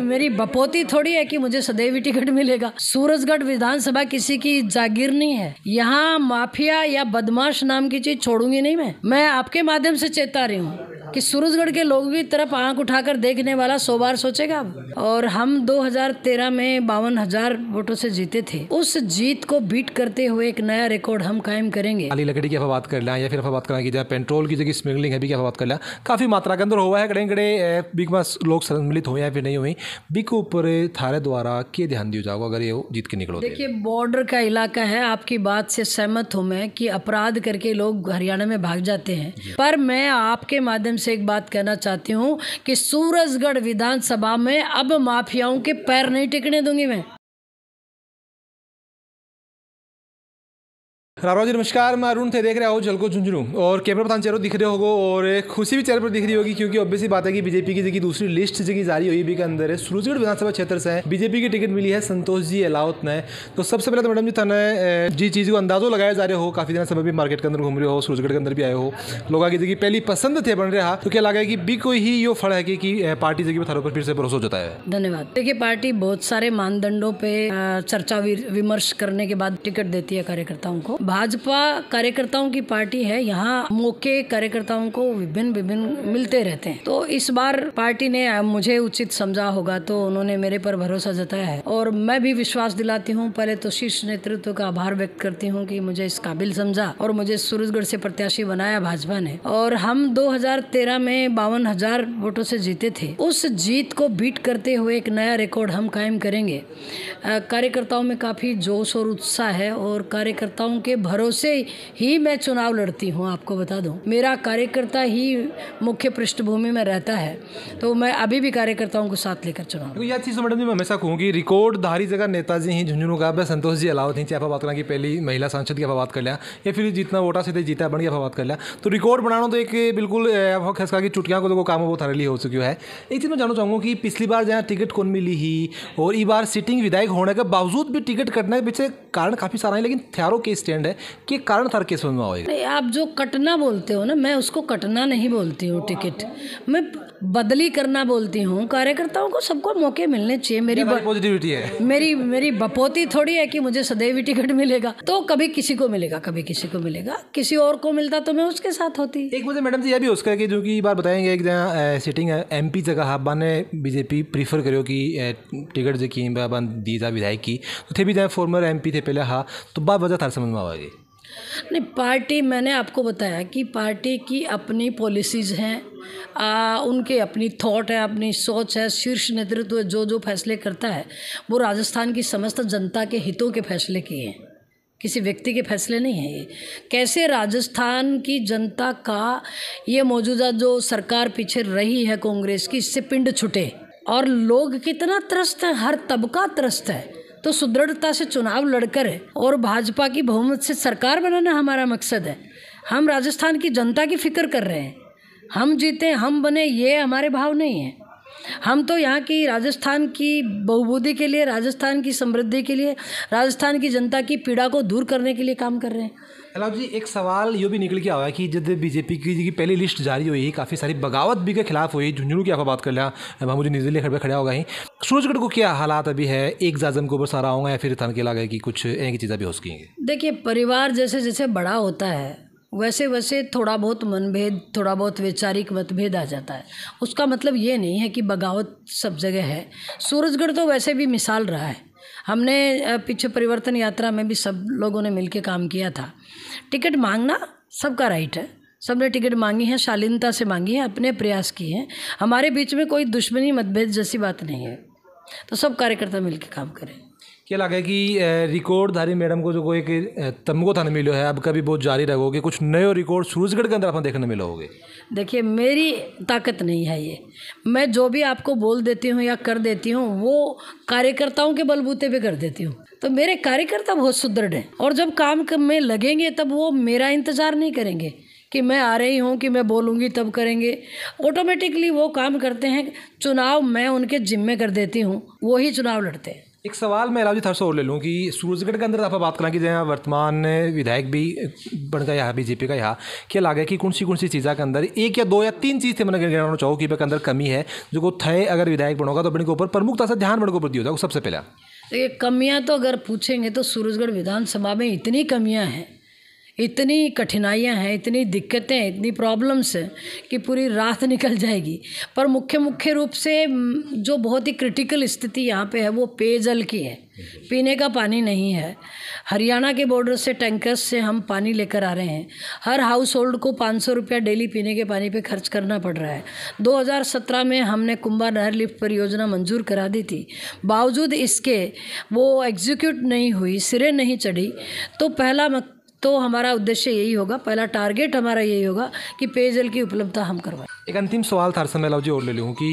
मेरी बपोती थोड़ी है कि मुझे सदैवी टिकट मिलेगा। सूरजगढ़ विधानसभा किसी की जागीर नहीं है। यहाँ माफिया या बदमाश नाम की चीज छोड़ूंगी नहीं। मैं आपके माध्यम से चेता रही हूँ कि सूरजगढ़ के लोगों की तरफ आंख उठाकर देखने वाला 100 बार सोचेगा। और हम 2013 में 52,000 वोटों से जीते थे। उस जीत को बीट करते हुए एक नया रिकॉर्ड हम कायम करेंगे। काली लकड़ी की बात कर लें या फिर बात करना की जाए पेट्रोल की जगह स्मगलिंग है भी क्या बात कर लें। काफी मात्रा के अंदर हुआ है। कड़े कड़े बिग मास लोग सम्मिलित हुए या फिर नहीं हुए बिको ऊपर थारे द्वारा के ध्यान दिया जाओ अगर ये जीत के निकलो। देखिए बॉर्डर का इलाका है, आपकी बात से सहमत हूँ मैं कि अपराध करके लोग हरियाणा में भाग जाते हैं। पर मैं आपके माध्यम से एक बात कहना चाहती हूँ कि सूरजगढ़ विधानसभा में अब माफियाओं के पैर नहीं टिकने दूंगी मैं। राम राजी नमस्कार, मैं अरुण थे, देख रहे हो झलको झुंझुनू। और कैमरा प्रधान चेहरों दिख रहे होगा और खुशी भी चेहरे पर दिख रही होगी क्योंकि ऑब्वियसली बात है कि बीजेपी की जगह दूसरी लिस्ट जगह जारी हुई भी के अंदर है। सूरजगढ़ विधानसभा क्षेत्र से बीजेपी की टिकट मिली है संतोष जी अहलावत ने। तो सबसे पहले तो मैडम जी थाना जी चीज़ को अंदाजो लगाया जा रहे हो, काफी दिन समय भी मार्केट के अंदर घूम रहे हो, सूरजगढ़ के अंदर भी आए हो, लोगों की जगह पहली पसंद थे बन रहा, तो क्या लगा है कि बी कोई ही यो फल है कि पार्टी जगह थारों पर फिर से भरोसा जता है। धन्यवाद। देखिए पार्टी बहुत सारे मानदंडों पर चर्चा विमर्श करने के बाद टिकट देती है कार्यकर्ताओं को। भाजपा कार्यकर्ताओं की पार्टी है, यहाँ मौके कार्यकर्ताओं को विभिन्न मिलते रहते हैं। तो इस बार पार्टी ने मुझे उचित समझा होगा तो उन्होंने मेरे पर भरोसा जताया है और मैं भी विश्वास दिलाती हूँ। पहले तो शीर्ष नेतृत्व का आभार व्यक्त करती हूँ कि मुझे इस काबिल समझा और मुझे सूरजगढ़ से प्रत्याशी बनाया भाजपा ने। और हम 2013 में 52,000 वोटों से जीते थे। उस जीत को बीट करते हुए एक नया रिकॉर्ड हम कायम करेंगे। कार्यकर्ताओं में काफी जोश और उत्साह है और कार्यकर्ताओं के भरोसे ही मैं चुनाव लड़ती हूँ। आपको बता दूं मेरा कार्यकर्ता ही मुख्य पृष्ठभूमि में रहता है, तो मैं अभी भी कार्यकर्ताओं को साथ लेकर चुनाव। यह चीज़ मैडम जी मैं हमेशा कहूँगी रिकॉर्ड धारी जगह नेताजी ही झुंझुनू का संतोष जी अहलावत हैं। आप बात करना की पहली महिला सांसद की आप बात कर लिया या फिर जितना वोटा सीधे जीता बन गया बात कर लिया, तो रिकॉर्ड बनाना तो एक बिल्कुल खसका की चुटकियाँ को काम वो थारे लिए हो चुकी है। एक चीज़ मैं जानना चाहूँगा कि पिछली बार जहाँ टिकट कौन मिली ही और इस बार सिटिंग विधायक होने के बावजूद भी टिकट कटने के पीछे कारण काफ़ी सारा है, लेकिन थारों के स्टैंड है कि कारण थार केस में आएगा। आप जो कटना बोलते हो ना, मैं उसको कटना नहीं बोलती हूँ। टिकट मैं बदली करना बोलती हूँ। कार्यकर्ताओं को सबको मौके मिलने चाहिए। मेरी पॉजिटिविटी है, मेरी बपोती थोड़ी है कि मुझे सदैवी टिकट मिलेगा। तो कभी किसी को मिलेगा, कभी किसी को मिलेगा, किसी और को मिलता तो मैं उसके साथ होती। एक मुझे मैडम जी यह भी उसका कि जो कि बात बताएंगे एक जहाँ सिटिंग MP जगह आप ने बीजेपी प्रीफर करो कि टिकट जो की दी जा विधायक की, तो थे भी जहाँ फॉर्मर MP थे पहले, हाँ तो बात वजह थार समझ में आएगी नहीं। पार्टी मैंने आपको बताया कि पार्टी की अपनी पॉलिसीज़ हैं, उनके अपनी थॉट है, अपनी सोच है। शीर्ष नेतृत्व जो जो फैसले करता है वो राजस्थान की समस्त जनता के हितों के फैसले किए हैं, किसी व्यक्ति के फैसले नहीं हैं। ये कैसे राजस्थान की जनता का ये मौजूदा जो सरकार पीछे रही है कांग्रेस की, इससे पिंड छुटे। और लोग कितना त्रस्त हैं, हर तबका त्रस्त है। तो सुदृढ़ता से चुनाव लड़कर है और भाजपा की बहुमत से सरकार बनाना हमारा मकसद है। हम राजस्थान की जनता की फिक्र कर रहे हैं। हम जीते, हम बने, ये हमारे भाव नहीं है। हम तो यहाँ की राजस्थान की बहुबुद्धि के लिए, राजस्थान की समृद्धि के लिए, राजस्थान की जनता की पीड़ा को दूर करने के लिए काम कर रहे हैं। अहलावत जी एक सवाल ये भी निकल के आया कि जब बीजेपी की पहली लिस्ट जारी हुई, काफ़ी सारी बगावत भी के खिलाफ हुई, झुंझुनू की आप बात कर लिया, वहाँ मुझे निजले खड़े खड़ा होगा ही, सूरजगढ़ को क्या हालात अभी है? एक जाजम को ऊपर सारा होगा या फिर थान के लगा कि कुछ ऐसी चीज़ें भी हो सकेंगी। देखिए परिवार जैसे जैसे बड़ा होता है वैसे वैसे थोड़ा बहुत मनभेद, थोड़ा बहुत वैचारिक मतभेद आ जाता है। उसका मतलब ये नहीं है कि बगावत सब जगह है। सूरजगढ़ तो वैसे भी मिसाल रहा है। हमने पीछे परिवर्तन यात्रा में भी सब लोगों ने मिलकर काम किया था। टिकट मांगना सबका राइट है, सबने टिकट मांगी है, शालीनता से मांगी है, अपने प्रयास किए हैं। हमारे बीच में कोई दुश्मनी मतभेद जैसी बात नहीं है। तो सब कार्यकर्ता मिलकर काम करें। क्या लगा है कि रिकॉर्डधारी मैडम को जो कोई एक तमगो थाने मिलो है, अब कभी बहुत जारी रहोगे, कुछ नए रिकॉर्ड सूरजगढ़ के अंदर अपन देखने मिलोगे? देखिए मेरी ताकत नहीं है ये। मैं जो भी आपको बोल देती हूँ या कर देती हूँ वो कार्यकर्ताओं के बलबूते पे कर देती हूँ। तो मेरे कार्यकर्ता बहुत सुदृढ़ हैं और जब काम में लगेंगे तब वो मेरा इंतज़ार नहीं करेंगे कि मैं आ रही हूँ, कि मैं बोलूँगी तब करेंगे। ऑटोमेटिकली वो काम करते हैं। चुनाव मैं उनके जिम्मे कर देती हूँ, वो ही चुनाव लड़ते हैं। एक सवाल मैं अलाव जी थरसो और ले लूँ कि सूरजगढ़ के अंदर आप बात करें कि जहाँ वर्तमान विधायक भी बन गया यहाँ बीजेपी का, यहाँ क्या लगे कि कौन सी चीज़ा के अंदर एक या दो या तीन चीज़ थे मैंने कहना चाहूँ कि के अंदर कमी है जो को थे अगर विधायक बनोगा तो अपने के ऊपर प्रमुखता से ध्यान बड़े के ऊपर दिया होगा। सबसे पहला देखिए कमियाँ तो अगर पूछेंगे तो सूरजगढ़ विधानसभा में इतनी कमियाँ हैं, इतनी कठिनाइयाँ हैं, इतनी दिक्कतें हैं, इतनी प्रॉब्लम्स हैं कि पूरी रात निकल जाएगी। पर मुख्य मुख्य रूप से जो बहुत ही क्रिटिकल स्थिति यहाँ पे है वो पेयजल की है। पीने का पानी नहीं है। हरियाणा के बॉर्डर से टैंकर्स से हम पानी लेकर आ रहे हैं। हर हाउस होल्ड को 500 रुपया डेली पीने के पानी पे खर्च करना पड़ रहा है। 2017 में हमने कुंभा नहर लिफ्ट परियोजना मंजूर करा दी थी, बावजूद इसके वो एग्जीक्यूट नहीं हुई, सिरे नहीं चढ़ी। तो पहला तो हमारा उद्देश्य यही होगा, पहला टारगेट हमारा यही होगा कि पेयजल की उपलब्धता हम करवाएं। एक अंतिम सवाल था हर्षम जी और ले लूँ कि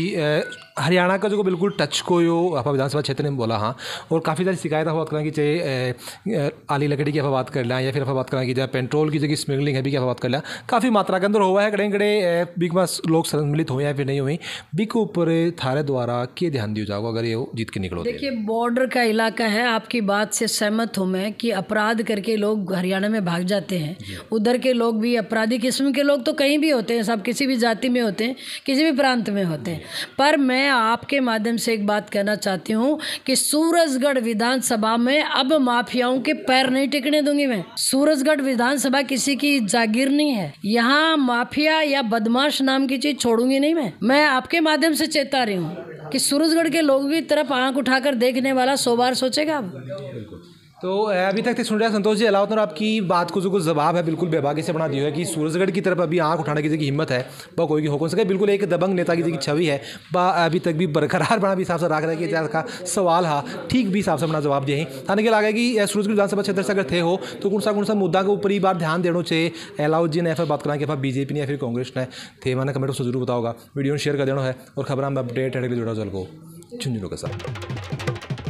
हरियाणा का जो बिल्कुल टच को यो आप विधानसभा क्षेत्र में बोला हाँ, और काफ़ी सारी शिकायत आप बात करें कि चाहे आली लकड़ी की आप बात कर लें या फिर आप बात करें कि जहाँ पेट्रोल की जगह स्मगलिंग है भी की आप बात कर लें, काफ़ी मात्रा के अंदर हुआ है। कड़े कड़े बिग में लोग सम्मिलित हुए या फिर नहीं हुए, बिग के ऊपर थारे द्वारा क्या ध्यान दिया जाओगे अगर ये जीत के निकलो? देखिए बॉर्डर का इलाका है, आपकी बात से सहमत हूँ मैं कि अपराध करके लोग हरियाणा में भाग जाते हैं। उधर के लोग भी अपराधी किस्म के लोग तो कहीं भी होते हैं, सब किसी भी जाति में होते हैं, किसी भी प्रांत में होते हैं। पर मैं आपके माध्यम से एक बात कहना चाहती हूँ कि सूरजगढ़ विधानसभा में अब माफियाओं के पैर नहीं टिकने दूंगी मैं। सूरजगढ़ विधानसभा किसी की जागीर नहीं है, यहाँ माफिया या बदमाश नाम की चीज छोड़ूंगी नहीं मैं आपके माध्यम से चेता रही हूँ कि सूरजगढ़ के लोगों की तरफ आंख उठाकर देखने वाला 100 बार सोचेगा। तो अभी तक सुन रहे हैं संतोष जी अहलावत, और आपकी बात को जो जवाब है बिल्कुल बेबाकी से बना दिया है कि सूरजगढ़ की तरफ अभी आंख उठाने की जगह हिम्मत है बा कोई की हो कौन सके। बिल्कुल एक दबंग नेता की जगह छवि है बा अभी तक भी बरकरार बना भी हिसाब से रख रहा है कि इतिहास का सवाल है ठीक भी हिसाब से बना जवाब दिए हैं। थाने के लगा कि सूरजगढ़ विधानसभा क्षेत्र से अगर थे हो तो कौन सा मुद्दा के ऊपर ही बार ध्यान देना चाहिए? अहलावत जी ने या फिर बात करें कि बीजेपी ने या फिर कांग्रेस ने थे, मैंने कमेंट को जरूर बताओगा। वीडियो शेयर कर देना है और खबर में अपडेट जुड़ा जल को झुंझुनू के साथ।